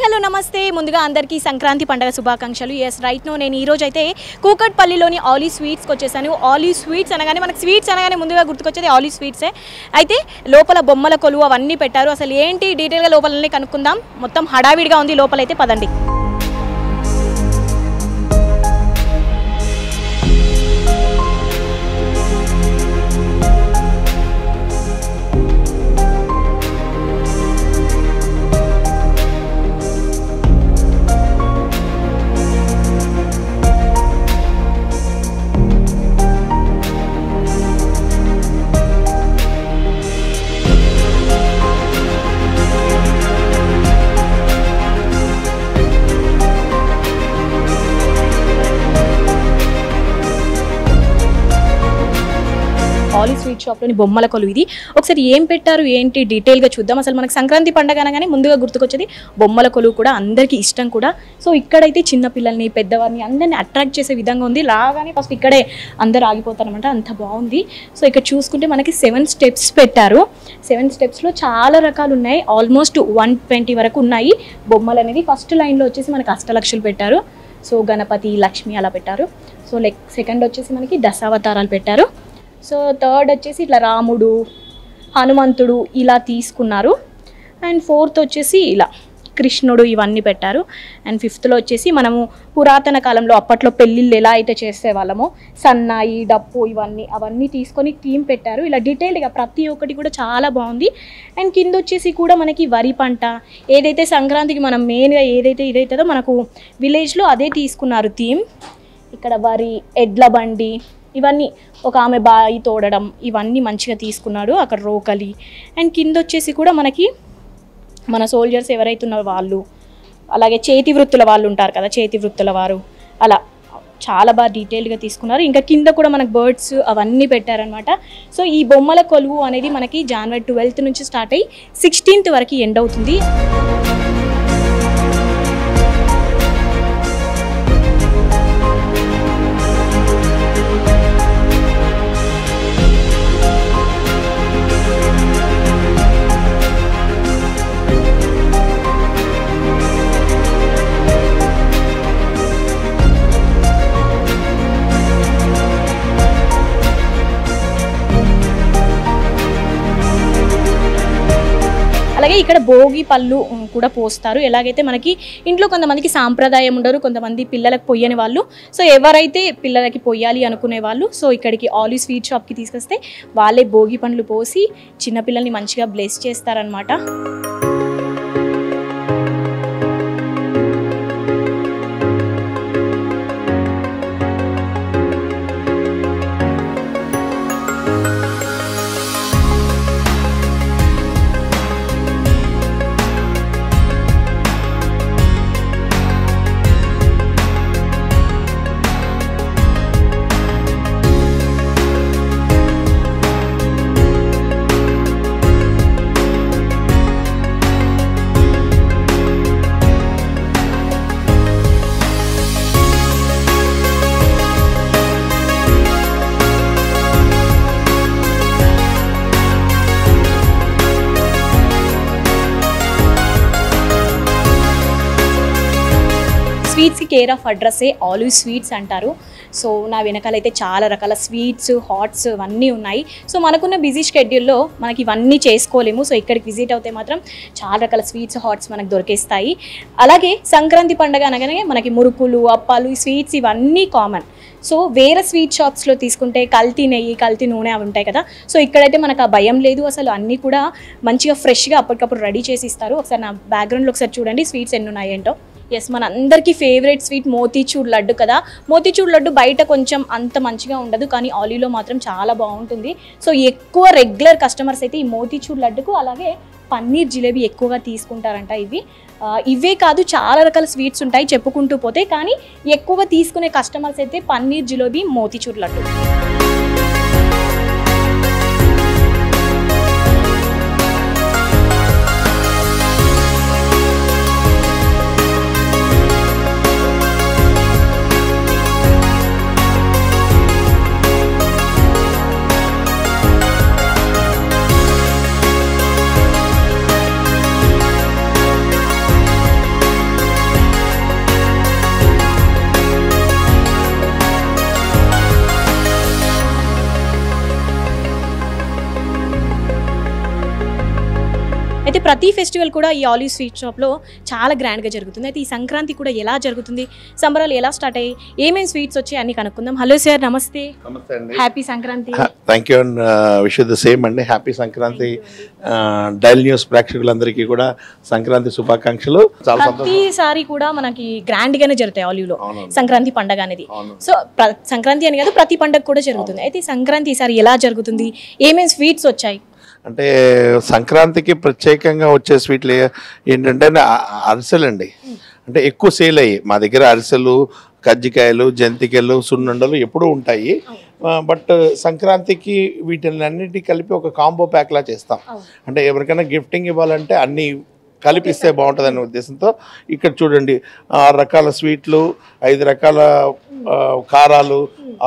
Hi hello नमस्ते मुंदुगा अंदर की संक्रांति पंडग शुभाकांक्षलु। यस राइट नो नेनु ई रोज अयिते कूकटपल्लिलोनी ऑलिव स्वीट्स की वच्चेसानु। ऑलिव स्वीट्स अनगाने मनकु स्वीट्स अनगाने मुंदुगा गुर्तुकोच्चेदी ऑलिव स्वीट्स ए। अयिते लोपल बोम्मल कोलुवु अवन्नी पेट्टारु, असलु एंटी डीटेल गा लोपलने कनुक्कुंदाम। मोत्तं हडाविडिगा उंदी लोपल अयिते पदंडी। ऑलिव स्वीट शॉप लोनी बोम्मल कोलुवु इदी ओकसारी एम पेट्टारु एंटी डिटेल गा चूद्दाम। असलु मनकु संक्रांति पंडुग अनगाने मुंदुगा गुर्तुकोच्चेदी बोम्मल कोलुवु कूडा अंदरिकी इष्टं कूडा। सो इक्कडैते चिन्न पिल्लल्नि पेद्दवारिनि अंदर्नि अट्राक्ट चेसे विधंगा उंदी। लागाने फस्ट इक्कडे अंदरु आगिपोतारनमट, अंत बागुंदी। सो इक्कड चूसुकुंटे मनकि 7 स्टेप्स पेट्टारु। 7 स्टेप्स लो चाला रकालु उन्नायि, आल्मोस्ट 120 वरकु उन्नायि बोम्मल अनेदी। फस्ट लाइन लो वच्चेसी मनकि अष्टलक्ष्मलु पेट्टारु, सो गणपति लक्ष्मी अला पेट्टारु। सो सेकंड वच्चेसी मनकि दशावतारालु पेट्टारु। సో థర్డ్ వచ్చేసి ఇలా రాముడు హనుమంతుడు ఇలా తీసుకున్నారు. అండ్ ఫోర్త్ వచ్చేసి ఇలా కృష్ణుడు ఇవన్నీ పెట్టారు. అండ్ ఫిఫ్త్లో వచ్చేసి మనము పురాతన కాలంలో అప్పట్లో పెళ్ళిళ్ళు ఎలా అయితే చేసేవాళ్ళమో సన్నాయి డప్పు అవన్నీ తీసుకొని థీమ్ పెట్టారు. ఇలా డీటెయిల్డ్గా ప్రతి ఒక్కటి కూడా చాలా బాగుంది. అండ్ కింద వచ్చేసి కూడా మనకి వరి పంట ఏదైతే సంక్రాంతికి మనం మెయిన్గా ఏదైతే ఇదైతుందో మనకు విలేజ్లో అదే తీసుకున్నారు థీమ్. ఇక్కడ వరి ఎడ్ల బండి ఇవన్నీ ఒక ఆమె బాయి తోడడం ఇవన్నీ మంచిగా తీసుకున్నాడు. అక్కడ రోకలి అండ్ కింద వచ్చేసి కూడా మనకి మన సోల్జర్స్ ఎవరైతే ఉన్నారో వాళ్ళు, అలాగే చేతి వృత్తుల వాళ్ళు ఉంటారు కదా, చేతి వృత్తుల వారు అలా చాలా బాగా డీటెయిల్డ్గా తీసుకున్నారు. ఇంకా కింద కూడా మనకు బర్డ్స్ అవన్నీ పెట్టారనమాట. సో ఈ బొమ్మల కొలువు అనేది మనకి జనవరి 12th నుంచి స్టార్ట్ అయ్యి 16th వరకు ఎండ్ అవుతుంది. అలాగే ఇక్కడ భోగి పళ్ళు కూడా పోస్తారు. ఎలాగైతే మనకి ఇంట్లో కొంతమందికి సాంప్రదాయం ఉండరు, కొంతమంది పిల్లలకు పొయ్యని వాళ్ళు. సో ఎవరైతే పిల్లలకి పొయ్యాలి అనుకునే వాళ్ళు సో ఇక్కడికి ఆలివ్ స్వీట్ షాప్కి తీసుకొస్తే వాళ్ళే భోగి పండ్లు పోసి చిన్నపిల్లల్ని మంచిగా బ్లెస్ చేస్తారనమాట. స్వీట్స్కి కేర్ ఆఫ్ అడ్రస్సే ఆలివ్ స్వీట్స్ అంటారు. సో నా వెనకాలైతే చాలా రకాల స్వీట్స్ హాట్స్ ఇవన్నీ ఉన్నాయి. సో మనకున్న బిజీ షెడ్యూల్లో మనకి ఇవన్నీ చేసుకోలేము. సో ఇక్కడికి విజిట్ అవుతే మాత్రం చాలా రకాల స్వీట్స్ హాట్స్ మనకు దొరికేస్తాయి. అలాగే సంక్రాంతి పండుగ అనగానే మనకి మురుకులు అప్పాలు స్వీట్స్ ఇవన్నీ కామన్. సో వేరే స్వీట్ షాప్స్లో తీసుకుంటే కల్తీ నెయ్యి కల్తీ నూనె అవి ఉంటాయి కదా. సో ఇక్కడైతే మనకు ఆ భయం లేదు అసలు, అన్నీ కూడా మంచిగా ఫ్రెష్గా అప్పటికప్పుడు రెడీ చేసి ఇస్తారు. ఒకసారి నా బ్యాక్గ్రౌండ్లో ఒకసారి చూడండి స్వీట్స్ ఎన్ని ఉన్నాయేంటో. ఎస్ మన అందరికీ ఫేవరెట్ స్వీట్ మోతీచూర్ లడ్డు కదా. మోతీచూర్ లడ్డు బయట కొంచెం అంత మంచిగా ఉండదు, కానీ ఆలీలో మాత్రం చాలా బాగుంటుంది. సో ఎక్కువ రెగ్యులర్ కస్టమర్స్ అయితే ఈ మోతీచూర్ లడ్డుకు అలాగే పన్నీర్ జిలేబీ ఎక్కువగా తీసుకుంటారంట. ఇవే కాదు చాలా రకాల స్వీట్స్ ఉంటాయి చెప్పుకుంటూ పోతే, కానీ ఎక్కువగా తీసుకునే కస్టమర్స్ అయితే పన్నీర్ జిలేబీ మోతీచూర్ లడ్డు. అయితే ప్రతి ఫెస్టివల్ కూడా ఈ ఆలివ్ స్వీట్ షాప్ లో చాలా గ్రాండ్ గా జరుగుతుంది. అయితే ఈ సంక్రాంతి కూడా ఎలా జరుగుతుంది, సంబరాలు ఎలా స్టార్ట్ అయ్యాయి, ఏమేం స్వీట్స్ వచ్చాయి అన్ని కనుక్కుందాం. హలో సార్, నమస్తే. నమస్తే అండి. Happy Sankranti. Thank you and wish you the same అండి. హ్యాపీ సంక్రాంతి. డైల్ న్యూస్ ప్రేక్షకులందరికీ కూడా సంక్రాంతి శుభాకాంక్షలు. చాలా సంతోషం. ప్రతిసారి కూడా మనకి గ్రాండ్ గానే జరుగుతాయి ఆలివ్ లో సంక్రాంతి పండుగ అనేది. సో సంక్రాంతి అని కాదు ప్రతి పండుగ కూడా జరుగుతుంది. అయితే సంక్రాంతి ఈసారి ఎలా జరుగుతుంది, ఏమేం స్వీట్స్ వచ్చాయి అంటే సంక్రాంతికి ప్రత్యేకంగా వచ్చే స్వీట్లు ఏంటంటే అరిసెలండి. అంటే ఎక్కువ సేల్ అయ్యి మా దగ్గర అరిసెలు, కజ్జికాయలు, జంతికలు, సున్నుండలు ఎప్పుడూ ఉంటాయి. బట్ సంక్రాంతికి వీటిని అన్నిటి కలిపి ఒక కాంబో ప్యాక్లా చేస్తాం. అంటే ఎవరికైనా గిఫ్టింగ్ ఇవ్వాలంటే అన్ని కలిపిస్తే బాగుంటుంది అనే ఉద్దేశంతో ఇక్కడ చూడండి 6 రకాల స్వీట్లు, 5 రకాల కారాలు,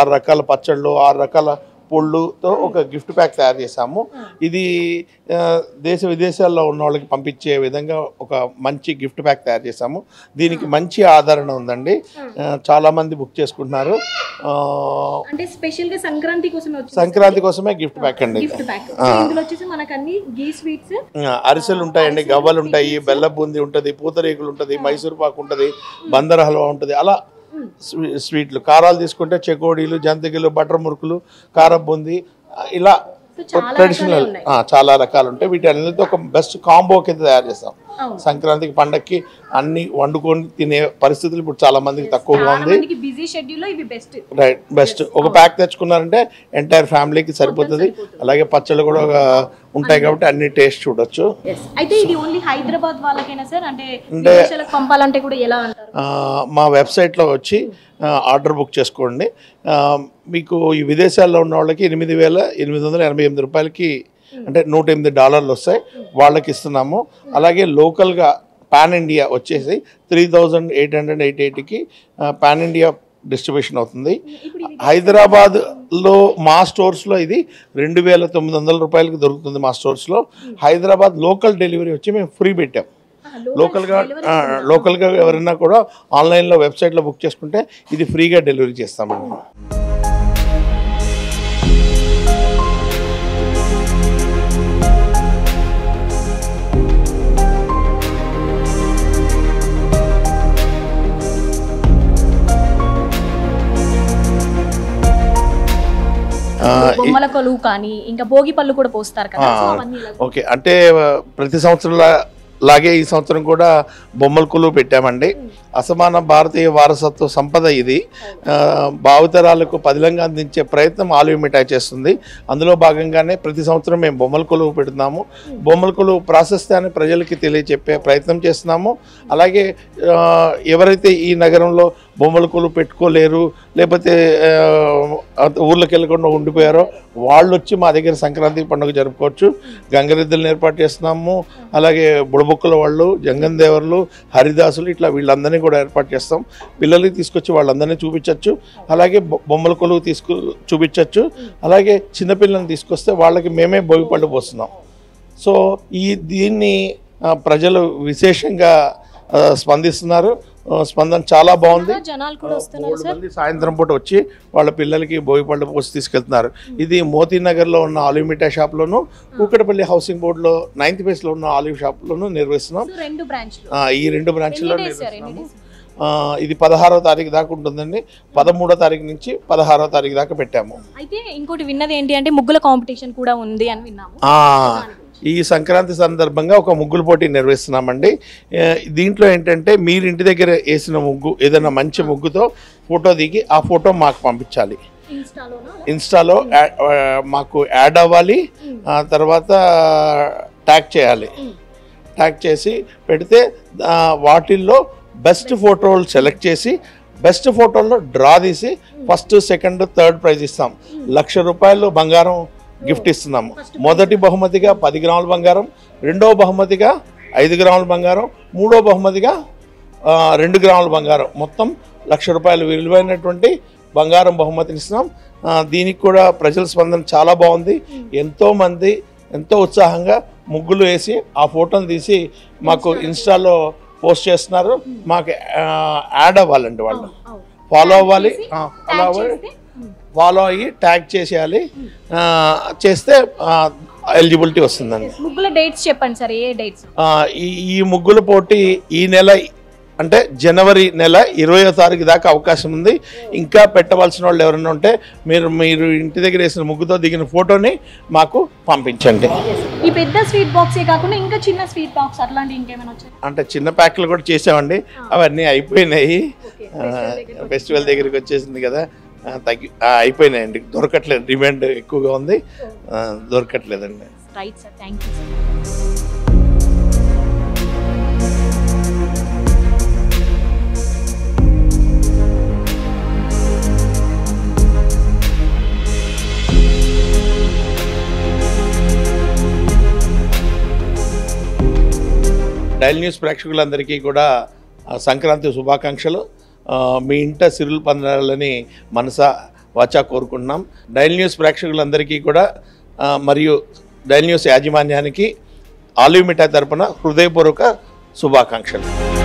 6 రకాల పచ్చళ్ళు, 6 రకాల పొళ్ళుతో ఒక గిఫ్ట్ ప్యాక్ తయారు చేశాము. ఇది దేశ విదేశాల్లో ఉన్న వాళ్ళకి పంపించే విధంగా ఒక మంచి గిఫ్ట్ ప్యాక్ తయారు చేశాము. దీనికి మంచి ఆదరణ ఉందండి, చాలామంది బుక్ చేసుకుంటున్నారు. అంటే స్పెషల్ గా సంక్రాంతి కోసమే వచ్చింది. సంక్రాంతి కోసమే గిఫ్ట్ ప్యాక్ అండి. ఇందులో వచ్చేసి మనకి అన్ని గీ స్వీట్స్, అరిసెలు ఉంటాయండి, గవ్వలు ఉంటాయి, బెల్ల బూందీ ఉంటుంది, పూతరేకులు ఉంటుంది, మైసూర్ పాకు ఉంటుంది, బందర్ హల్వా ఉంటుంది. అలా స్వీట్లు, కారాలు తీసుకుంటే చెకోడీలు, జంతికలు, బటర్ మురుకులు, కారం బూందీ, ఇలా ట్రెడిషనల్ చాలా రకాలు ఉంటాయి. వీటి అన్నిటితో ఒక బెస్ట్ కాంబో కింద తయారు చేస్తాం. సంక్రాంతికి పండక్కి అన్ని వండుకొని తినే పరిస్థితులు ఇప్పుడు చాలా మందికి తక్కువగా ఉంది. బిజీ షెడ్యూల్లో ఇవి బెస్ట్. Right, best. ఒక ప్యాక్ తెచ్చుకున్నారంటే ఎంటైర్ ఫ్యామిలీకి సరిపోతుంది. అలాగే పచ్చళ్ళు కూడా ఉంటాయి కాబట్టి అన్ని టేస్ట్ చూడొచ్చు. అయితే ఇది ఓన్లీ హైదరాబాద్ వాళ్ళకేనా సార్? అంటే విదేశాలకు పంపాలంటే కూడా ఎలా అంటారు? మా వెబ్సైట్లో వచ్చి ఆర్డర్ బుక్ చేసుకోండి. మీకు ఈ విదేశాల్లో ఉన్న వాళ్ళకి 8,888 రూపాయలకి అంటే $108 వస్తాయి, వాళ్ళకి ఇస్తున్నాము. అలాగే లోకల్గా పాన్ ఇండియా వచ్చేసి 3,888కి పాన్ ఇండియా డిస్ట్రిబ్యూషన్ అవుతుంది. హైదరాబాద్లో మా స్టోర్స్లో ఇది $2,900 దొరుకుతుంది. మా స్టోర్స్లో హైదరాబాద్ లోకల్ డెలివరీ వచ్చి మేము ఫ్రీ పెట్టాం. లోకల్గా ఎవరైనా కూడా ఆన్లైన్లో వెబ్సైట్లో బుక్ చేసుకుంటే ఇది ఫ్రీగా డెలివరీ చేస్తామండి. ఓకే, అంటే ప్రతి సంవత్సరం లాగే ఈ సంవత్సరం కూడా బొమ్మల కొలువు పెట్టామండి. అసమాన భారతీయ వారసత్వ సంపద ఇది. భావితరాలకు పదిలంగా అందించే ప్రయత్నం ఆలివ్ మిఠాయి చేస్తుంది. అందులో భాగంగానే ప్రతి సంవత్సరం మేము బొమ్మల కొలువు పెడుతున్నాము. బొమ్మల కొలువు ప్రాశస్త్యాన్ని ప్రజలకి తెలియచెప్పే ప్రయత్నం చేస్తున్నాము. అలాగే ఎవరైతే ఈ నగరంలో బొమ్మల కొలువు పెట్టుకోలేరు, లేకపోతే ఊర్లోకి వెళ్ళకుండా ఉండిపోయారో వాళ్ళు వచ్చి మా దగ్గర సంక్రాంతి పండుగ జరుపుకోవచ్చు. గంగరెద్దులను ఏర్పాటు చేస్తున్నాము. అలాగే బుడబుక్కల వాళ్ళు, జంగందేవర్లు, హరిదాసులు, ఇట్లా వీళ్ళందరినీ కూడా ఏర్పాటు చేస్తాం. పిల్లలకి తీసుకొచ్చి వాళ్ళందరినీ చూపించవచ్చు. అలాగే బొమ్మల కొలువు చూపించవచ్చు. అలాగే చిన్నపిల్లల్ని తీసుకొస్తే వాళ్ళకి మేమే భోగిపళ్ళు పోస్తున్నాం. సో దీన్ని ప్రజలు విశేషంగా స్పందిస్తున్నారు. స్పందన చాలా బాగుంది. జనాలు కూడా వస్తున్నారు సార్. సాయంత్రం పూట వచ్చి వాళ్ళ పిల్లలకి భోగిపళ్ళు పోసి తీసుకెళ్తున్నారు. ఇది మోతీనగర్లో ఉన్న ఆలివ్ మిఠాయి షాప్లోను, కూకటపల్లి హౌసింగ్ బోర్డులో 9th ఫేజ్లో ఉన్న ఆలివ్ షాప్లోను నిర్వహిస్తున్నాం. ఈ 2 బ్రాంచ్లో నిర్వహిస్తున్నాము. ఇది 16వ తారీఖు దాకా ఉంటుందండి. 13వ తారీఖు నుంచి 16వ తారీఖు దాకా పెట్టాము. అయితే ఇంకోటి విన్నది ఏంటి అంటే ముగ్గుల కాంపిటీషన్ కూడా ఉంది అని విన్నాము. ఈ సంక్రాంతి సందర్భంగా ఒక ముగ్గుల పోటీ నిర్వహిస్తున్నామండి. దీంట్లో ఏంటంటే మీరు ఇంటి దగ్గర వేసిన ముగ్గు, ఏదైనా మంచి ముగ్గుతో ఫోటో దిగి ఆ ఫోటో మాకు పంపించాలి. ఇన్స్టాలో మాకు యాడ్ అవ్వాలి, తర్వాత ట్యాగ్ చేయాలి. ట్యాగ్ చేసి పెడితే వాటిల్లో బెస్ట్ ఫోటోలు సెలెక్ట్ చేసి బెస్ట్ ఫోటోల్లో డ్రా తీసి 1st, 2nd, 3rd ప్రైజ్ ఇస్తాం. ₹1,00,000 బంగారం గిఫ్ట్ ఇస్తున్నాము. మొదటి బహుమతిగా 10 గ్రాముల బంగారం, రెండో బహుమతిగా 5 గ్రాముల బంగారం, మూడో బహుమతిగా 2 గ్రాముల బంగారం, మొత్తం ₹1,00,000 విలువైనటువంటి బంగారం బహుమతిని ఇస్తున్నాం. దీనికి కూడా ప్రజల స్పందన చాలా బాగుంది. ఎంతోమంది ఎంతో ఉత్సాహంగా ముగ్గులు వేసి ఆ ఫోటోలు తీసి మాకు ఇన్స్టాలో పోస్ట్ చేస్తున్నారు. మాకు యాడ్ అవ్వాలండి, వాళ్ళు ఫాలో అవ్వాలి. ఫాలో అయ్యి ట్యాగ్ చేయాలి చేస్తే ఎలిజిబిలిటీ వస్తుందండి. ముగ్గుల డేట్స్ చెప్పండి సార్, ఏ డేట్స్? ఈ ముగ్గుల పోటీ ఈ నెల అంటే జనవరి నెల 20వ తారీఖు దాకా అవకాశం ఉంది. ఇంకా పెట్టవలసిన వాళ్ళు ఎవరైనా ఉంటే మీరు ఇంటి దగ్గర వేసిన ముగ్గుతో దిగిన ఫోటోని మాకు పంపించండి. ఈ పెద్ద స్వీట్ బాక్సే కాకుండా ఇంకా చిన్న స్వీట్ బాక్స్ అట్లాంటి ఇంకేమైనా వచ్చాయి అంటే చిన్న ప్యాక్లు కూడా చేసామండి, అవన్నీ అయిపోయినాయి. ఫెస్టివల్ దగ్గరికి వచ్చేసింది కదా, తగ్గి అయిపోయినాయండి, దొరకట్లేదు. డిమాండ్ ఎక్కువగా ఉంది, దొరకట్లేదండి. Right sir, thank you sir. Dial News ప్రేక్షకులందరికీ కూడా సంక్రాంతి శుభాకాంక్షలు. మీ ఇంట సిరులు పందాలని మనసా వాచా కోరుకుంటున్నాం. డైల్ న్యూస్ ప్రేక్షకులందరికీ కూడా మరియు డైల్ న్యూస్ యాజమాన్యానికి ఆలివ్ మిఠాయి తరపున హృదయపూర్వక శుభాకాంక్షలు.